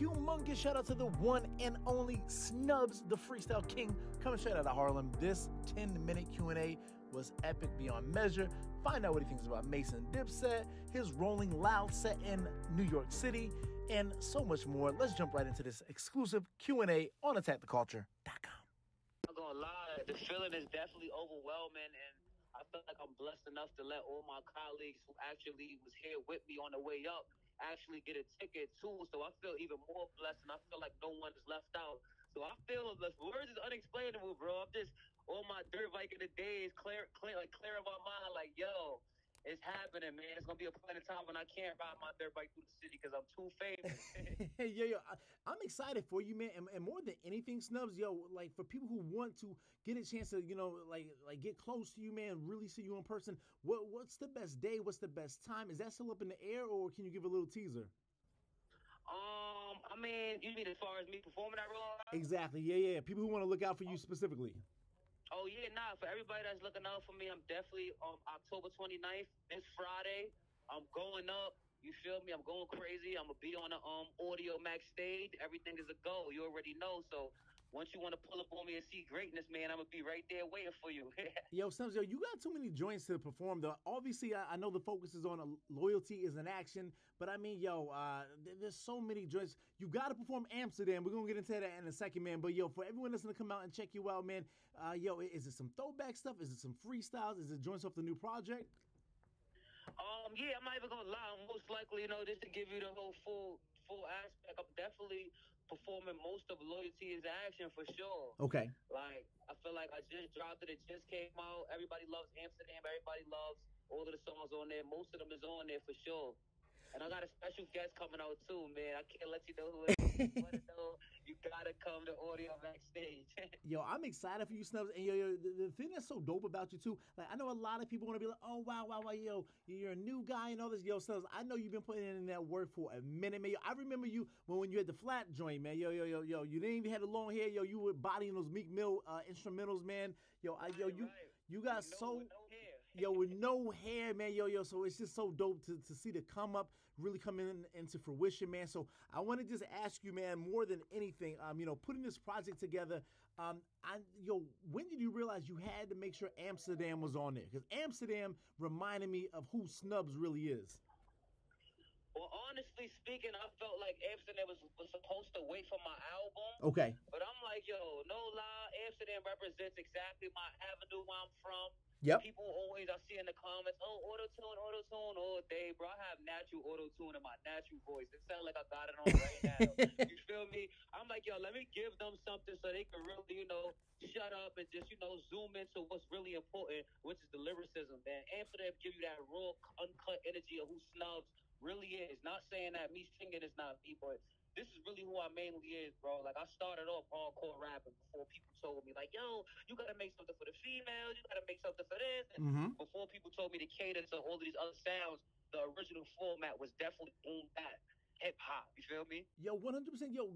humongous shout out to the one and only Snubbs, the Freestyle King, coming straight out of Harlem. This 10-minute Q&A was epic beyond measure. Find out what he thinks about Mase, Dipset, his Rolling Loud set in New York City, and so much more. Let's jump right into this exclusive Q&A on AttackTheCulture.com. I'm not gonna lie, the feeling is definitely overwhelming, and I feel like I'm blessed enough to let all my colleagues who actually was here with me on the way up actually get a ticket too. So I feel even more blessed, and I feel like no one is left out. So I feel the words is unexplainable, bro. I'm just on my dirt bike in the days, clearing my mind, like, yo, it's happening, man. It's gonna be a point in time when I can't ride my dirt bike through the city because I'm too famous. I'm excited for you, man. And more than anything, Snubbs, yo, like for people who want to get a chance to, you know, like get close to you, man, really see you in person. What's the best day? What's the best time? Is that still up in the air, or can you give a little teaser? I mean, you mean as far as me performing at Rolling Loud? Exactly. Yeah. People who want to look out for you specifically. Oh, yeah, nah, for everybody that's looking out for me, I'm definitely on October 29th, this Friday. I'm going up, you feel me? I'm going crazy. I'm going to be on the Audiomack stage. Everything is a go, you already know, so once you want to pull up on me and see greatness, man, I'm going to be right there waiting for you. Yo, Snubbs, yo, you got too many joints to perform, though. Obviously, I know the focus is on Loyalty is an Action, but I mean, yo, there's so many joints. You got to perform Amsterdam. We're going to get into that in a second, man. But, yo, for everyone that's going to come out and check you out, man, yo, is it some throwback stuff? Is it some freestyles? Is it joints off the new project? Yeah, I'm not even going to lie. I'm most likely, you know, just to give you the whole full aspect, I'm definitely performing most of Loyalty is Action for sure. Okay. Like, I feel like I just dropped it. It just came out. Everybody loves Amsterdam. Everybody loves all of the songs on there. Most of them is on there for sure. And I got a special guest coming out too, man. I can't let you know who it is. You want to know, you got to come to Audiomack stage. Yo, I'm excited for you, Snubbs. And yo, the thing that's so dope about you too, like I know a lot of people want to be like, oh, wow, yo, you're a new guy and all this. Yo, Snubbs, I know you've been putting in that work for a minute, man. Yo, I remember you when you had the flat joint, man. Yo, you didn't even have the long hair. Yo, you were bodying those Meek Mill instrumentals, man. Yo, right. You got with no hair, man. Yo. So it's just so dope to see the come up really come into fruition, man. So I want to just ask you, man, more than anything, you know, putting this project together, when did you realize you had to make sure Amsterdam was on there? Because Amsterdam reminded me of who Snubbs really is. Well, honestly speaking, I felt like Amsterdam was supposed to wait for my album. Okay. But I'm like, yo, no lie, Amsterdam represents exactly my avenue where I'm from. Yep. People always, I see in the comments, oh, auto-tune all day, bro. I have natural auto-tune in my natural voice. It sounds like I got it on right now. You feel me? I'm like, yo, let me give them something so they can really, you know, shut up and just, you know, zoom into what's really important, which is the lyricism, man. Amsterdam give you that raw, uncut energy of who Snubbs really is. Not saying that me singing is not me, but this is really who I mainly is, bro. Like, I started off hardcore rapping before people told me, like, yo, you got to make something for the females. You got to make something for this. And before people told me to cater to all of these other sounds, the original format was definitely on that hip-hop. You feel me? Yo, 100%. Yo,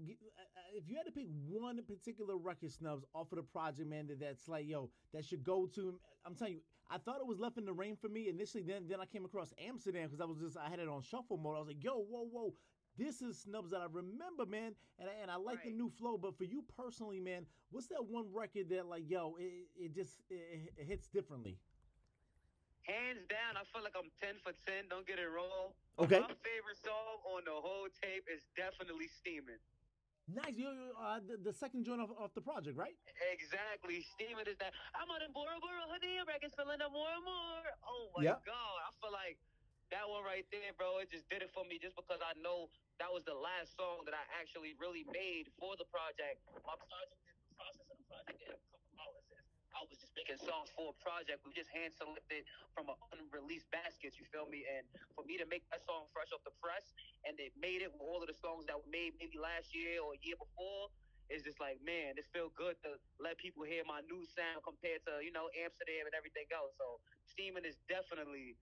if you had to pick one particular record, Snubbs, off of the project, man, that's like, yo, that should go to, I'm telling you, I thought it was Left in the Rain for me initially. Then I came across Amsterdam because I had it on shuffle mode. I was like, yo, whoa. This is Snubbs that I remember, man, and I like the new flow. But for you personally, man, what's that one record that, like, yo, it just hits differently? Hands down, I feel like I'm 10 for 10. Don't get it wrong. Okay. My favorite song on the whole tape is definitely Steamin'. Nice. The second joint off the project, right? Exactly. Steamin' is that. I'm on a Bora Bora hoodie. I reckon it's filling up more and more. Oh, my God. I feel like that one right there, bro, it just did it for me just because I know that was the last song that I actually really made for the project. The process of the project didn't come about as if I was just making songs for a project. We just hand-selected from an unreleased basket, you feel me? And for me to make that song fresh off the press, and it made it with all of the songs that were made maybe last year or a year before, it's just like, man, it feels good to let people hear my new sound compared to, you know, Amsterdam and everything else. So Steamin' is definitely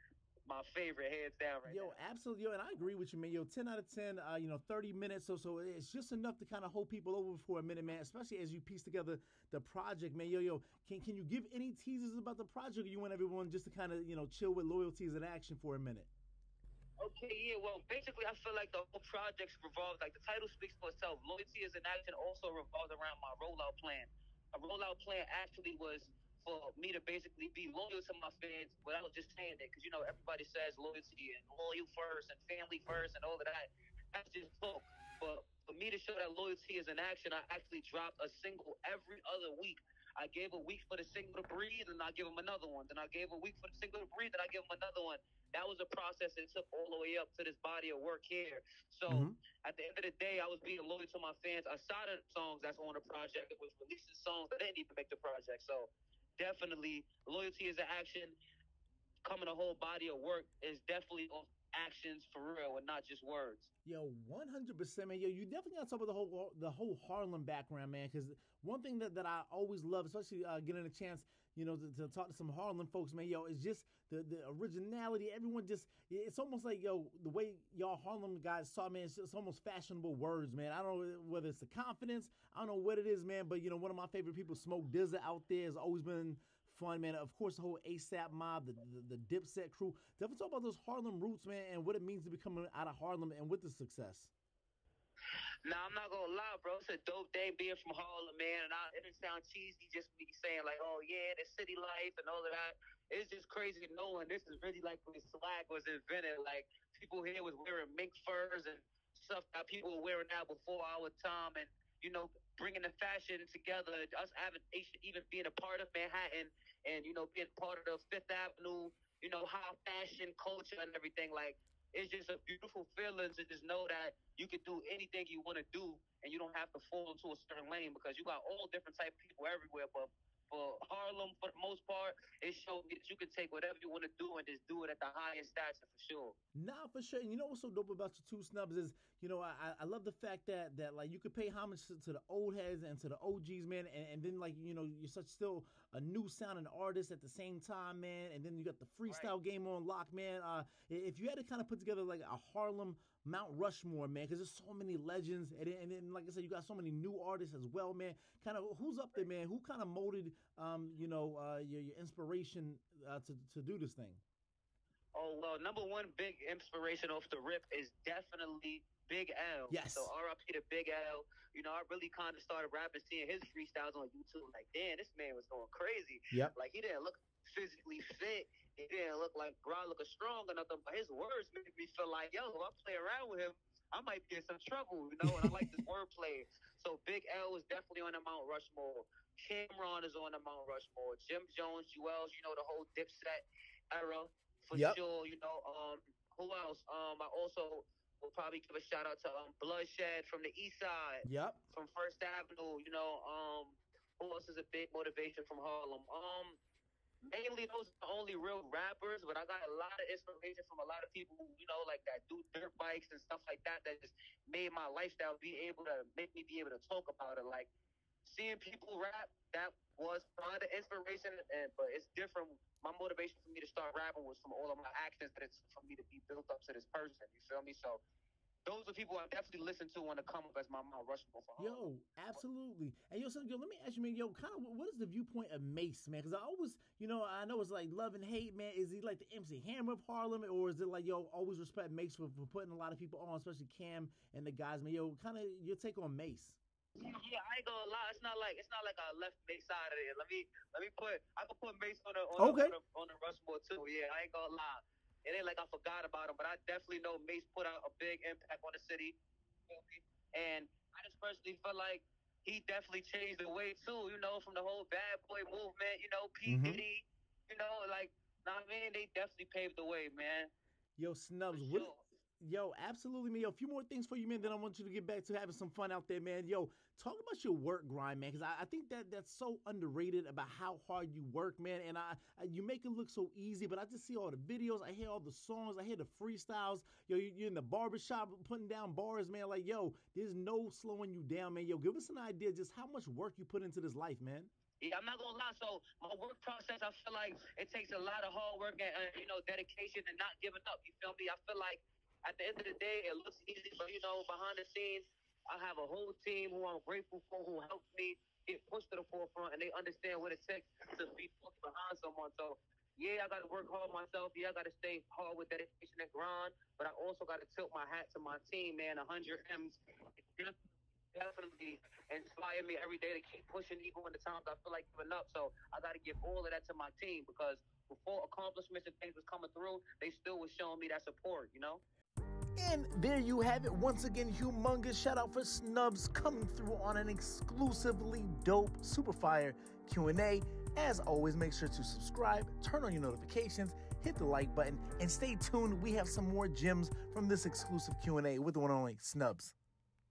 my favorite, hands down, right now. Yo, absolutely. Yo, and I agree with you, man. Yo, 10 out of 10, 30 minutes. So it's just enough to kind of hold people over for a minute, man, especially as you piece together the project, man. Yo, can you give any teasers about the project, or you want everyone just to kind of, chill with Loyalty is an Action for a minute? Okay, yeah, well, basically, I feel like the whole project revolves, like, the title speaks for itself. Loyalty is an Action also revolves around my rollout plan. A rollout plan actually was for me to basically be loyal to my fans without just saying that, because, you know, everybody says loyalty and loyal first and family first and all of that. That's just talk. But for me to show that loyalty is an action, I actually dropped a single every other week. I gave a week for the single to breathe, and I give them another one. Then I gave a week for the single to breathe, and I give them another one. That was a process that took all the way up to this body of work here. So at the end of the day, I was being loyal to my fans. Aside of songs that's on the project, it was releasing songs that didn't even make the project. So definitely, Loyalty is an Action. Coming a whole body of work is definitely on actions for real and not just words. Yo, 100%, man. Yo, you definitely got some of the whole Harlem background, man, because one thing that I always love, especially getting a chance, you know, to talk to some Harlem folks, man, yo, it's just the originality. Everyone just, it's almost like, yo, the way y'all Harlem guys saw, man, it's almost fashionable words, man. I don't know whether it's the confidence, I don't know what it is, man, but, you know, one of my favorite people, Smoke Dizza, out there has always been fun, man. Of course, the whole ASAP mob, the Dipset crew. Definitely talk about those Harlem roots, man, and what it means to be coming out of Harlem and with the success. Nah, I'm not gonna lie, bro. It's a dope day being from Harlem, man. And it didn't sound cheesy just me saying, like, oh, yeah, the city life and all of that. It's just crazy knowing this is really like when swag was invented. Like, people here was wearing mink furs and stuff that people were wearing now before our time. And, you know, bringing the fashion together, us having, even being a part of Manhattan and, you know, being part of the Fifth Avenue, you know, high fashion culture and everything. Like, it's just a beautiful feeling to just know that you can do anything you want to do and you don't have to fall into a certain lane because you got all different type of people everywhere. But for Harlem, for the most part, it showed me that you can take whatever you want to do and just do it at the highest stature for sure. Nah, for sure. And you know what's so dope about you two, Snubbs, is, you know, I love the fact that like, you could pay homage to the old heads and to the OGs, man, and then, like, you know, you're such still a new sounding artist at the same time, man, and then you got the freestyle game on lock, man. If you had to kind of put together, like, a Harlem Mount. Rushmore, man, because there's so many legends, and then, like I said, you got so many new artists as well, man. Kind of, who's up there, man? Who kind of molded, you know, your inspiration to do this thing? Oh, well, number one big inspiration off the rip is definitely Big L. Yes. So R.I.P. to Big L. You know, I really kind of started rapping, seeing his freestyles on YouTube. Like, damn, this man was going crazy. Yep. Like, he didn't look physically fit. He didn't look like bro looking strong or nothing, but his words made me feel like, yo, if I play around with him, I might be in some trouble, you know, and I like this wordplay. So Big L is definitely on the Mount Rushmore. Cameron is on the Mount Rushmore. Jim Jones, Juelz, you know, the whole Dipset era for sure, you know. Who else? I also will probably give a shout out to Bloodshed from the East Side. Yep. From First Avenue, you know. Who else is a big motivation from Harlem? Mainly those are the only real rappers, but I got a lot of inspiration from a lot of people who, you know, like that do dirt bikes and stuff like that, that just made my lifestyle be able to talk about it. Like, seeing people rap, that was kind of inspiration, but it's different. My motivation for me to start rapping was from all of my actions that it's for me to be built up to this person, you feel me? So those are people I definitely listen to on the come up as my Mount Rushmore for Harlem. Yo, absolutely. And yo, son, yo, let me ask you, man, yo, kind of what is the viewpoint of Mase, man? Because I always, you know, I know it's like love and hate, man. Is he like the MC Hammer of Harlem, or is it like, yo, always respect Mase for putting a lot of people on, especially Cam and the guys, man? Yo, kind of your take on Mase. Yeah, I ain't gonna lie. It's not like I left Mase out of it. Let me put, I can put Mase on the Rushmore too. Yeah, I ain't gonna lie. It ain't like I forgot about him, but I definitely know Mase put out a big impact on the city. And I just personally feel like he definitely changed the way, too, you know, from the whole Bad Boy movement, you know, P. Diddy, you know, like, know what I mean? They definitely paved the way, man. Yo, Snubbs, sure. Yo, absolutely, man. Yo, a few more things for you, man, then I want you to get back to having some fun out there, man. Yo, talk about your work grind, man, because I think that's so underrated about how hard you work, man, and you make it look so easy, but I just see all the videos, I hear all the songs, I hear the freestyles. Yo, you're in the barbershop putting down bars, man. Like, yo, there's no slowing you down, man. Yo, give us an idea just how much work you put into this life, man. Yeah, I'm not gonna lie. So my work process, I feel like it takes a lot of hard work and, you know, dedication and not giving up, you feel me? I feel like at the end of the day, it looks easy, but, you know, behind the scenes, I have a whole team who I'm grateful for, who helps me get pushed to the forefront, and they understand what it takes to be pushed behind someone. So yeah, I got to work hard myself. Yeah, I got to stay hard with dedication and grind. But I also got to tilt my hat to my team, man. 100 M's definitely inspire me every day to keep pushing, even when the times I feel like giving up. So I got to give all of that to my team, because before accomplishments and things was coming through, they still was showing me that support, you know? And there you have it. Once again, humongous shout out for Snubbs coming through on an exclusively dope super fire Q&A. As always, make sure to subscribe, turn on your notifications, hit the like button, and stay tuned. We have some more gems from this exclusive Q&A with the one and only Snubbs.